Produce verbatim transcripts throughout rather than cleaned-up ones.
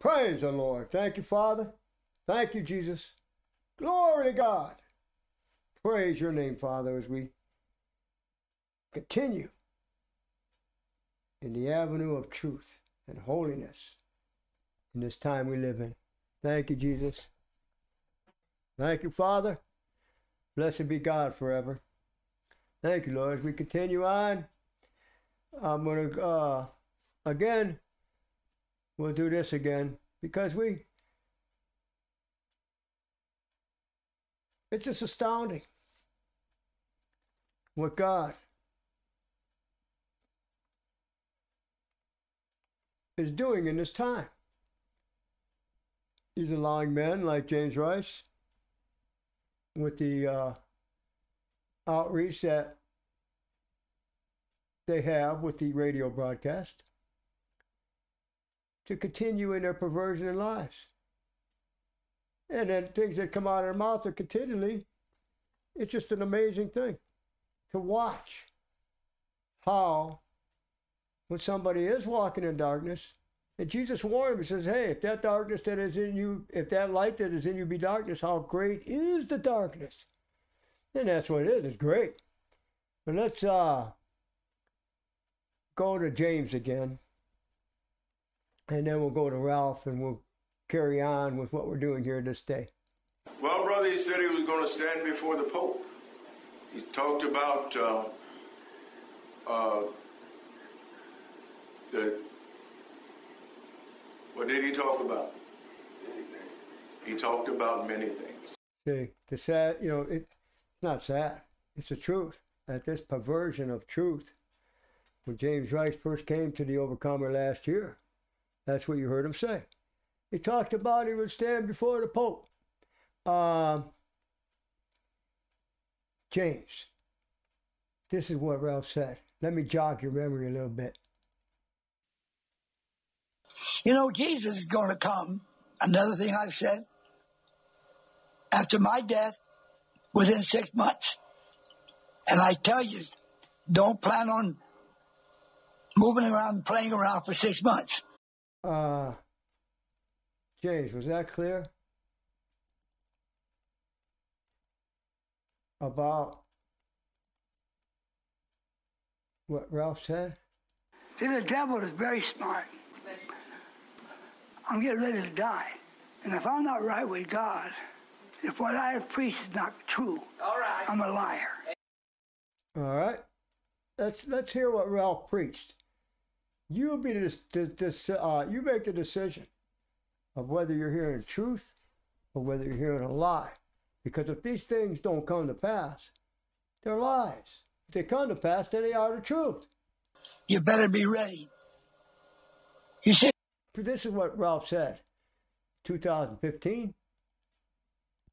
Praise the Lord. Thank you, Father. Thank you, Jesus. Glory to God. Praise your name, Father, as we continue in the avenue of truth and holiness in this time we live in. Thank you, Jesus. Thank you, Father. Blessed be God forever. Thank you, Lord. As we continue on, I'm going to, uh, again, we'll do this again because we, it's just astounding what God is doing in this time. He's allowing men like James Rice with the uh, outreach that they have with the radio broadcast to continue in their perversion and lies. And then things that come out of their mouth are continually, it's just an amazing thing to watch how when somebody is walking in darkness, and Jesus warned him, he says, hey, if that darkness that is in you, if that light that is in you be darkness, how great is the darkness? And that's what it is, it's great. But let's uh, go to James again, and then we'll go to Ralph, and we'll carry on with what we're doing here this day. Well, brother, he said he was going to stand before the Pope. He talked about uh, uh, the, what did he talk about? He talked about many things. See, the sad, you know, it, it's not sad. It's the truth. That this perversion of truth, when James Rice first came to the Overcomer last year, that's what you heard him say. He talked about he would stand before the Pope. Uh, James, this is what Ralph said. Let me jog your memory a little bit. You know, Jesus is going to come, another thing I've said, after my death within six months. And I tell you, don't plan on moving around, playing around for six months. Uh... James, was that clear? About what Ralph said? See, the devil is very smart. I'm getting ready to die. And if I'm not right with God, if what I have preached is not true, all right, I'm a liar. All right. Let's, let's hear what Ralph preached. You be the, the, the, uh, you make the decision of whether you're hearing truth or whether you're hearing a lie. Because if these things don't come to pass, they're lies. If they come to pass, then they are the truth. You better be ready. You see, this is what Ralph said, two thousand fifteen.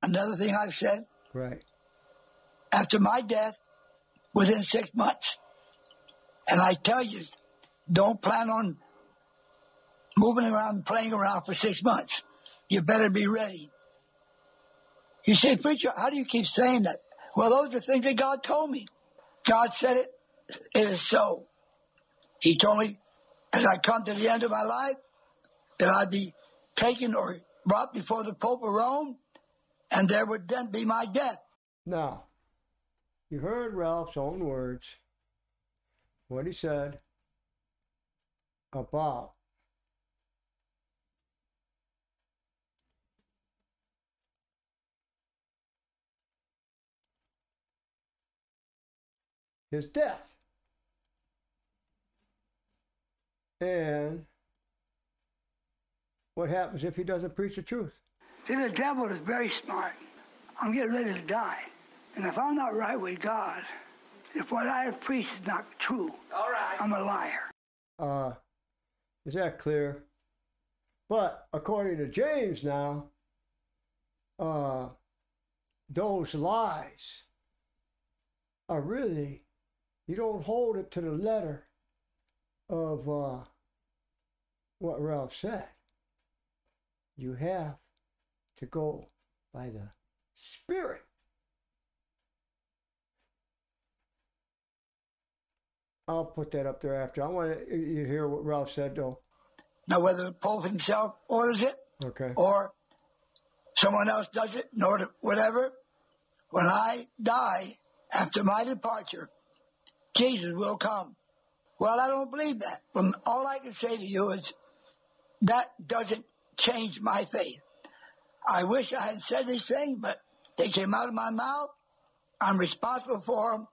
Another thing I've said. Right. After my death, within six months. And I tell you, don't plan on moving around, playing around for six months. You better be ready. You say, preacher, how do you keep saying that? Well, those are things that God told me. God said it. It is so. He told me as I come to the end of my life that I'd be taken or brought before the Pope of Rome, and there would then be my death. Now, you heard Ralph's own words, what he said about his death. And what happens if he doesn't preach the truth? See, the devil is very smart. I'm getting ready to die. And if I'm not right with God, if what I have preached is not true, all right, I'm a liar. Uh, is that clear? But according to James now, uh, those lies are really, you don't hold it to the letter of uh, what Ralph said. You have to go by the Spirit. I'll put that up there after. I want you to hear what Ralph said, though. Now, whether the Pope himself orders it okay. or someone else does it, in order, whatever, when I die, after my departure, Jesus will come. Well, I don't believe that. But all I can say to you is that doesn't change my faith. I wish I had said these things, but they came out of my mouth. I'm responsible for them.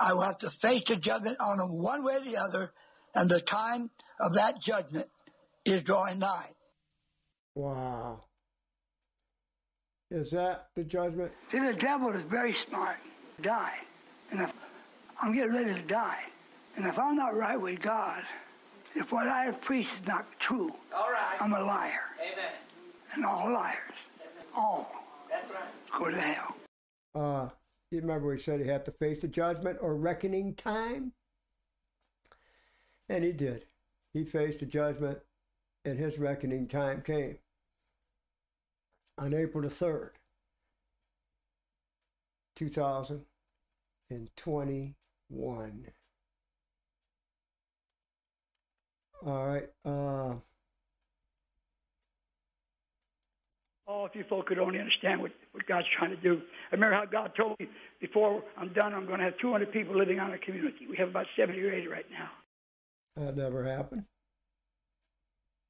I will have to face the judgment on them one way or the other, and the time of that judgment is drawing nigh. Wow. Is that the judgment? See, the devil is very smart. Die. And if I'm getting ready to die, and if I'm not right with God, if what I have preached is not true, all right. I'm a liar. Amen. And all liars, Amen. all, That's right. go to hell. Uh, you remember we said he had to face the judgment or reckoning time? And he did. He faced the judgment, and his reckoning time came on April the third, two thousand twenty-one. All right. Uh, oh, if you folk could only understand what, what God's trying to do. I remember how God told me before I'm done, I'm going to have two hundred people living on our community. We have about seventy or eighty right now. That never happened.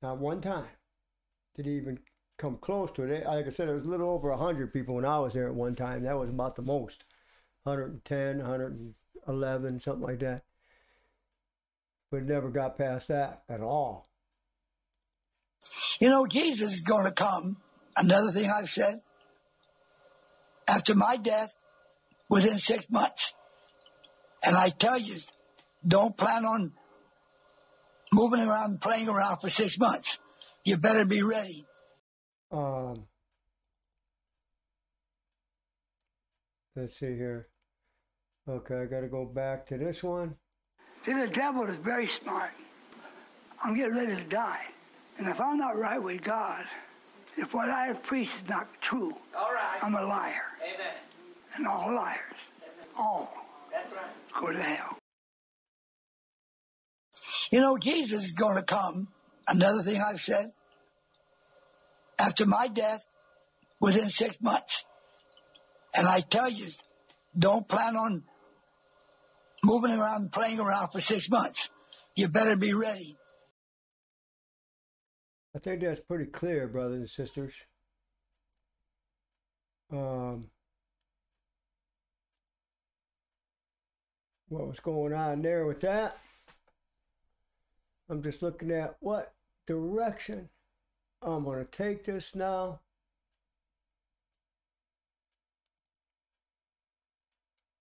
Not one time did he even come close to it. Like I said, it was a little over one hundred people when I was there at one time. That was about the most. one hundred ten, one hundred eleven, something like that. But never got past that at all. You know, Jesus is going to come. Another thing I've said, after my death, within six months. And I tell you, don't plan on moving around and playing around for six months. You better be ready. Um, let's see here. Okay, I got to go back to this one. See, the devil is very smart. I'm getting ready to die. And if I'm not right with God, if what I have preached is not true, all right. I'm a liar. Amen. And all liars, Amen. all, That's right. go to hell. You know, Jesus is going to come. Another thing I've said, after my death, within six months. And I tell you, don't plan on moving around and playing around for six months. You better be ready. I think that's pretty clear, brothers and sisters. Um, what was going on there with that? I'm just looking at what direction I'm going to take this now.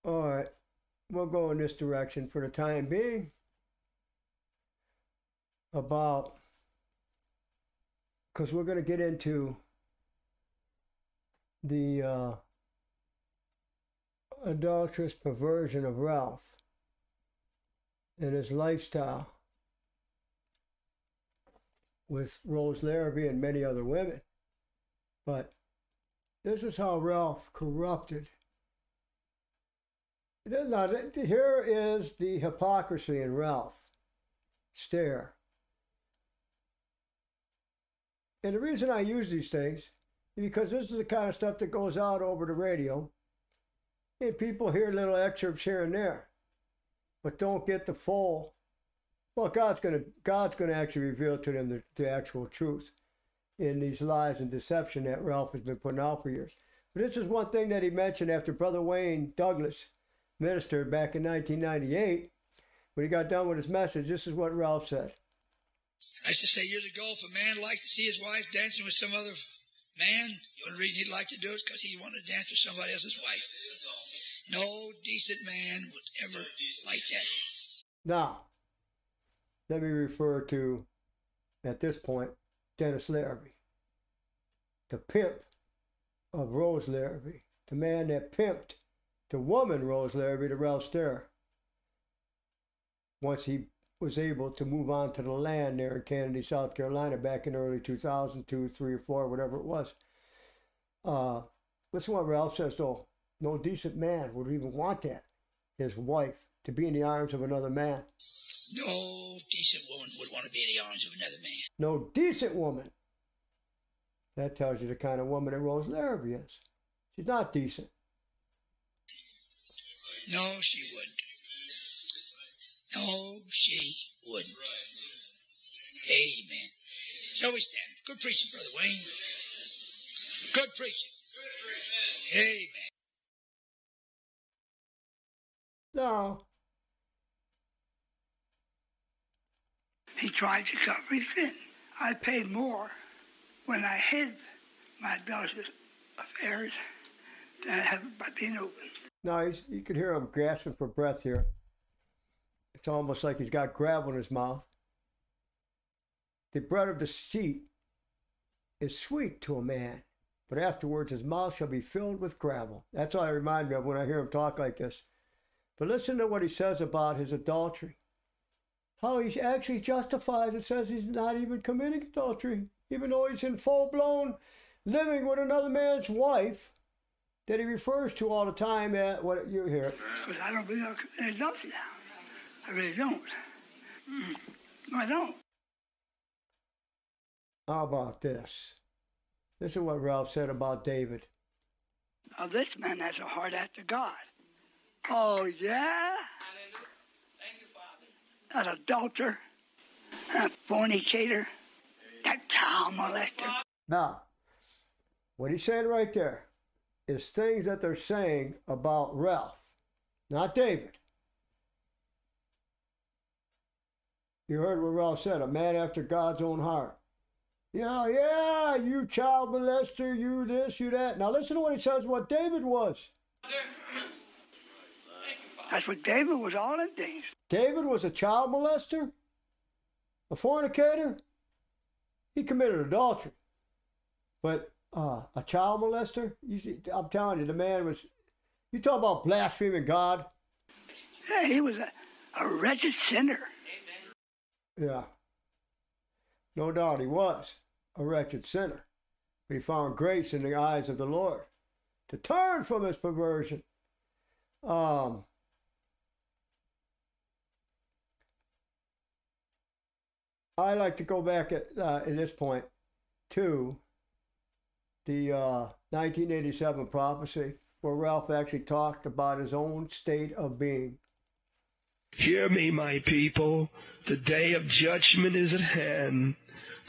All right, we'll go in this direction for the time being. About, because we're going to get into the uh, adulterous perversion of Ralph and his lifestyle with Rose Larrabee and many other women. But this is how Ralph corrupted. Now, here is the hypocrisy in Ralph Stair. And the reason I use these things is because this is the kind of stuff that goes out over the radio, and people hear little excerpts here and there, but don't get the full. Well, God's going to God's going to actually reveal to them the, the actual truth in these lies and deception that Ralph has been putting out for years. But this is one thing that he mentioned after Brother Wayne Douglas ministered back in nineteen ninety-eight. When he got done with his message, this is what Ralph said. I used to say years ago, if a man liked to see his wife dancing with some other man, the only reason he'd like to do it is because he wanted to dance with somebody else's wife. No decent man would ever like that. Now, let me refer to, at this point, Dennis Larrabee, the pimp of Rose Larrabee, the man that pimped the woman Rose Larrabee to Ralph Stair once he was able to move on to the land there in Kennedy, South Carolina, back in the early two thousand two, three, or four, whatever it was. Uh, listen to what Ralph says, though. No decent man would even want that, his wife, to be in the arms of another man. No decent woman would want to be in the arms of another man. No decent woman. That tells you the kind of woman that Rose Larrabee is. She's not decent. No, she wouldn't. No, she wouldn't. Amen. So we stand. Good preaching, Brother Wayne. Good preaching. Amen. No. He tried to cover his sin. I paid more when I hid my daughter's affairs than I had by being open. Now, he's, you can hear him gasping for breath here. It's almost like he's got gravel in his mouth. The bread of deceit is sweet to a man, but afterwards his mouth shall be filled with gravel. That's all I remind me of when I hear him talk like this. But listen to what he says about his adultery. How he actually justifies it, says he's not even committing adultery, even though he's in full-blown living with another man's wife that he refers to all the time at what you hear. Because I don't believe I committed adultery now. I really don't. Mm. No, I don't. How about this? This is what Ralph said about David. Now, this man has a heart after God. Oh, yeah? An adulterer, a fornicator, a child molester. Now, what he's saying right there is things that they're saying about Ralph, not David. You heard what Ralph said, a man after God's own heart. Yeah, yeah, you child molester, you this, you that. Now listen to what he says, what David was. That's what David was, all in things. David was a child molester, a fornicator. He committed adultery. But uh, a child molester, you see, I'm telling you, the man was, you talk about blaspheming God. Yeah, he was a, a wretched sinner. Amen. Yeah. No doubt he was a wretched sinner. But he found grace in the eyes of the Lord to turn from his perversion. Um... I like to go back at, uh, at this point to the uh, nineteen eighty-seven prophecy where Ralph actually talked about his own state of being. Hear me, my people. The day of judgment is at hand.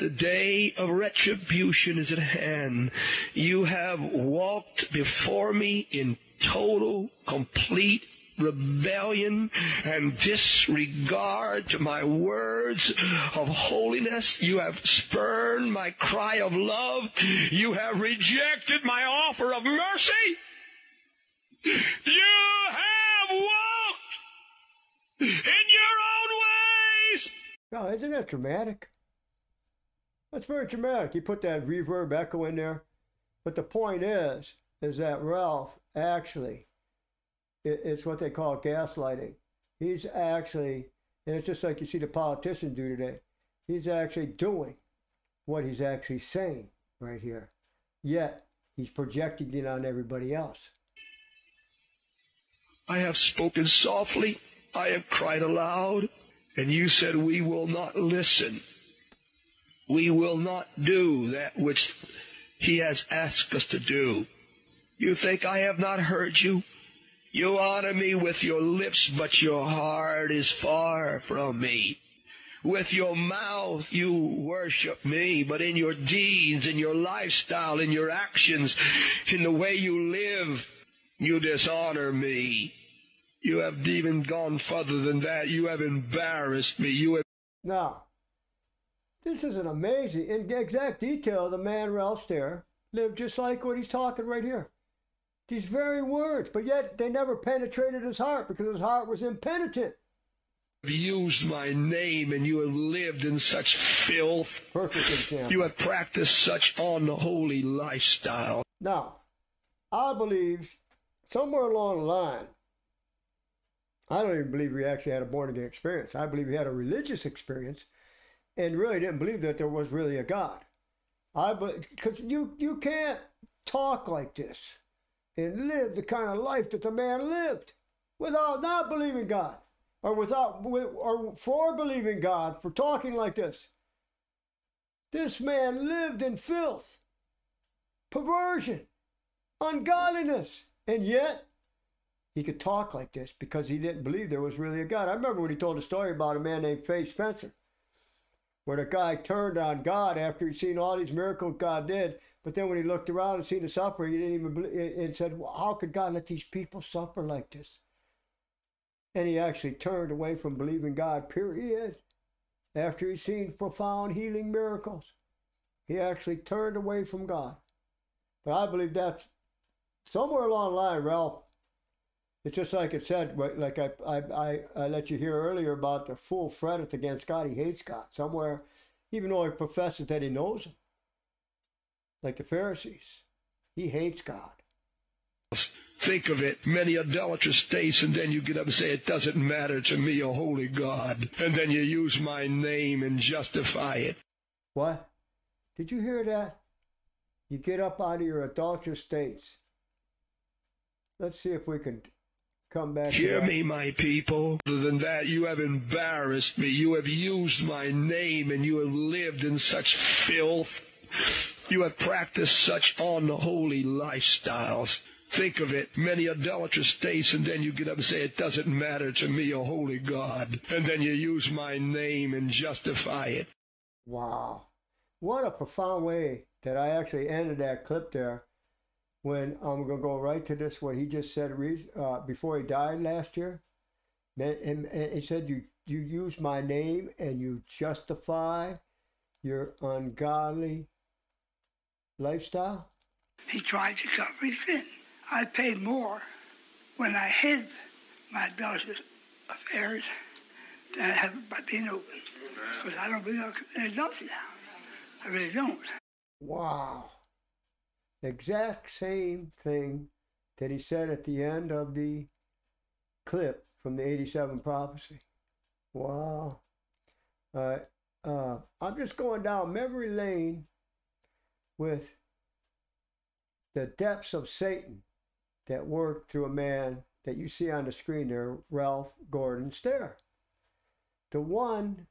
The day of retribution is at hand. You have walked before me in total, complete rebellion and disregard to my words of holiness. You have spurned my cry of love. You have rejected my offer of mercy. You have walked in your own ways. Oh, isn't that dramatic? That's very dramatic. You put that reverb echo in there. But the point is, is that Ralph actually, it's what they call gaslighting. He's actually, and it's just like you see the politician do today, he's actually doing what he's actually saying right here. Yet, he's projecting it on everybody else. I have spoken softly, I have cried aloud, and you said, we will not listen. We will not do that which he has asked us to do. You think I have not heard you? You honor me with your lips, but your heart is far from me. With your mouth you worship me, but in your deeds, in your lifestyle, in your actions, in the way you live, you dishonor me. You have even gone further than that. You have embarrassed me. You have... Now, this is an amazing, in exact detail, the man Ralph Stair lived just like what he's talking right here. These very words, but yet they never penetrated his heart because his heart was impenitent. You have used my name and you have lived in such filth. Perfect example. You have practiced such unholy lifestyle. Now, I believe somewhere along the line, I don't even believe he actually had a born-again experience. I believe he had a religious experience and really didn't believe that there was really a God. I because you, you can't talk like this and live the kind of life that the man lived without not believing God. or without, or for believing God, for talking like this. This man lived in filth, perversion, ungodliness, and yet he could talk like this because he didn't believe there was really a God. I remember when he told a story about a man named Fay Spencer, where the guy turned on God after he'd seen all these miracles God did, but then when he looked around and seen the suffering, he didn't even believe, and said, well, how could God let these people suffer like this? And he actually turned away from believing God, period. After he'd seen profound healing miracles, he actually turned away from God. But I believe that's somewhere along the line, Ralph. It's just like it said, like I, I, I, I let you hear earlier about the fool fretteth against God. He hates God somewhere, even though he professes that he knows him. Like the Pharisees, he hates God. Think of it, many idolatrous states, and then you get up and say, it doesn't matter to me, oh holy God. And then you use my name and justify it. What? Did you hear that? You get up out of your adulterous states. Let's see if we can come back. Hear me, my people. Other than that, you have embarrassed me. You have used my name, and you have lived in such filth. You have practiced such unholy lifestyles. Think of it, many idolatrous states, and then you get up and say, it doesn't matter to me, oh holy God. And then you use my name and justify it. Wow. What a profound way that I actually ended that clip there, when I'm going to go right to this, what he just said uh, before he died last year. And, and he said, you, you use my name and you justify your ungodly lifestyle. He tried to cover his sin. I paid more when I hid my adulterous affairs than I have by being open. Because I don't believe I committed adultery now. I really don't. Wow. The exact same thing that he said at the end of the clip from the eighty-seven prophecy. Wow. Uh, uh, I'm just going down memory lane with the depths of Satan that worked through a man that you see on the screen there, Ralph Gordon Stair. The one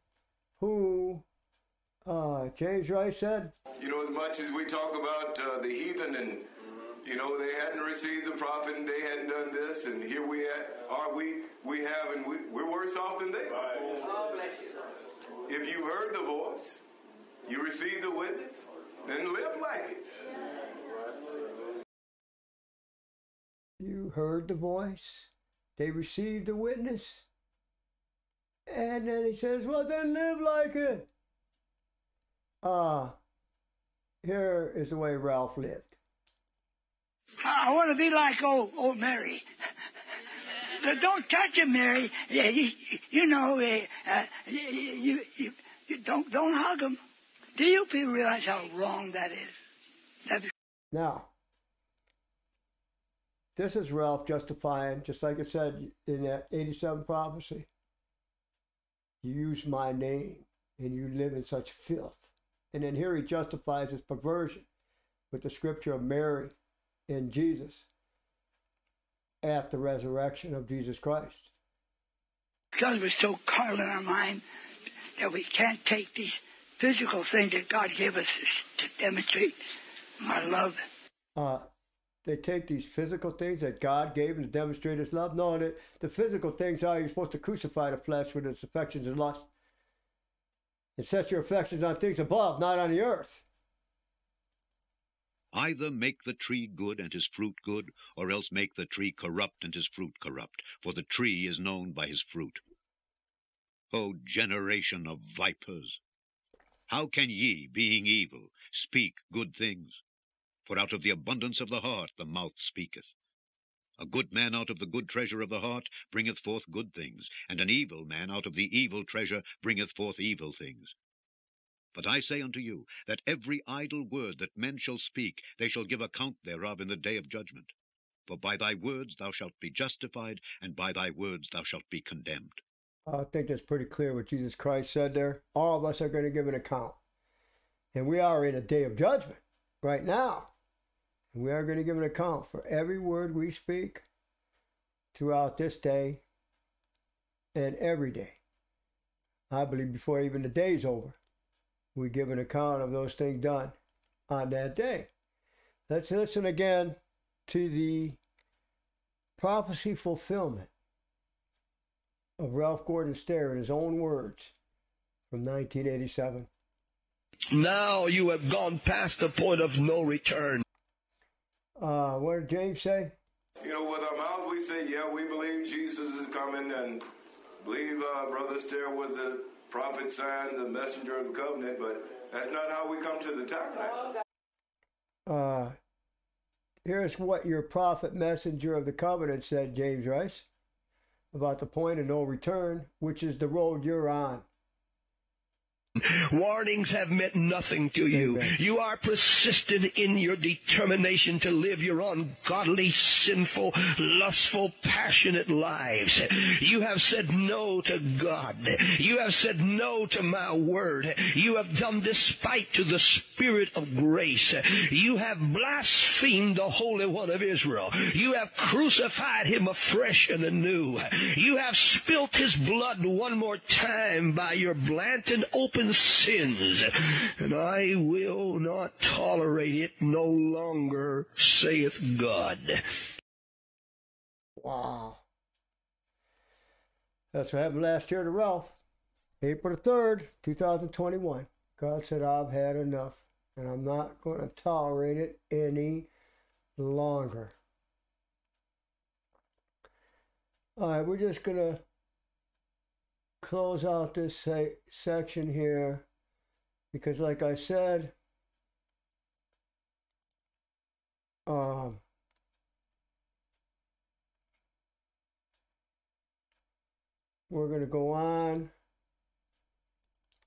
who Uh, James Rice said, you know, as much as we talk about uh, the heathen and, you know, they hadn't received the prophet and they hadn't done this, and here we are, we, we have, and we, we're worse off than they are. If you heard the voice, you received the witness, then live like it. You heard the voice, they received the witness, and then he says, well, then live like it. Ah, uh, here is the way Ralph lived. I want to be like old, old Mary. Don't touch him, Mary. You, you know, uh, you, you, you don't don't hug him. Do you people realize how wrong that is? That is now, this is Ralph justifying, just like I said in that eighty-seven prophecy. You use my name, and you live in such filth. And then here he justifies his perversion with the scripture of Mary and Jesus at the resurrection of Jesus Christ. Because we're so carnal in our mind that we can't take these physical things that God gave us to demonstrate our love. Uh, they take these physical things that God gave them to demonstrate his love? No, the, the physical things are you're supposed to crucify the flesh with its affections and lust. And set your affections on things above, not on the earth. Either make the tree good and his fruit good, or else make the tree corrupt and his fruit corrupt, for the tree is known by his fruit. O generation of vipers! How can ye, being evil, speak good things? For out of the abundance of the heart the mouth speaketh. A good man out of the good treasure of the heart bringeth forth good things, and an evil man out of the evil treasure bringeth forth evil things. But I say unto you, that every idle word that men shall speak, they shall give account thereof in the day of judgment. For by thy words thou shalt be justified, and by thy words thou shalt be condemned. I think that's pretty clear what Jesus Christ said there. All of us are going to give an account. And we are in a day of judgment right now. We are going to give an account for every word we speak throughout this day and every day. I believe before even the day's over, we give an account of those things done on that day. Let's listen again to the prophecy fulfillment of Ralph Gordon Stair in his own words from nineteen eighty-seven. Now you have gone past the point of no return. Uh, what did James say? You know, with our mouth we say, yeah, we believe Jesus is coming, and believe uh, Brother Stair was the prophet, sign, the messenger of the covenant, but that's not how we come to the tabernacle. Uh, here's what your prophet, messenger of the covenant said, James Rice, about the point of no return, which is the road you're on. Warnings have meant nothing to you. Amen. You are persistent in your determination to live your ungodly, sinful, lustful, passionate lives. You have said no to God. You have said no to my word. You have done despite to the Spirit of grace. You have blasphemed the Holy One of Israel. You have crucified him afresh and anew. You have spilt his blood one more time by your blatant and open sins, and I will not tolerate it no longer, saith God. Wow. That's what happened last year to Ralph. April third, two thousand twenty-one. God said, I've had enough, and I'm not going to tolerate it any longer. All right, we're just going to close out this se section here, because like I said, um, we're going to go on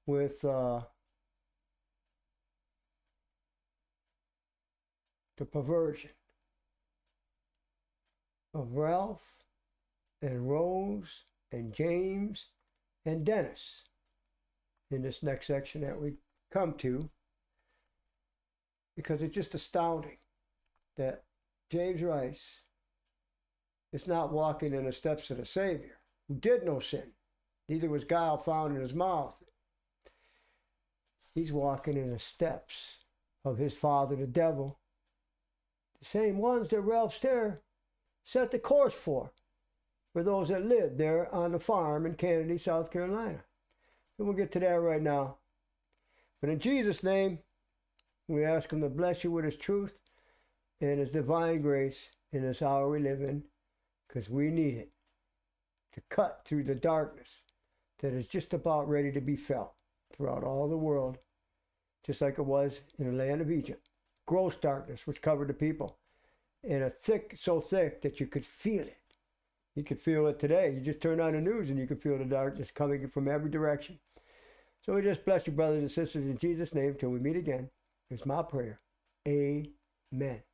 with uh, the perversion of Ralph and Rose and James and Dennis in this next section that we come to, because it's just astounding that James Rice is not walking in the steps of the Savior, who did no sin, neither was guile found in his mouth. He's walking in the steps of his father, the devil, the same ones that Ralph Stair set the course for, for those that lived there on the farm in Kennedy, South Carolina. And we'll get to that right now. But in Jesus' name, we ask him to bless you with his truth and his divine grace in this hour we live in, because we need it to cut through the darkness that is just about ready to be felt throughout all the world, just like it was in the land of Egypt. Gross darkness which covered the people, and a thick, so thick that you could feel it. You could feel it today. You just turn on the news and you can feel the darkness coming from every direction. So we just bless you, brothers and sisters, in Jesus' name, till we meet again. It's my prayer. Amen.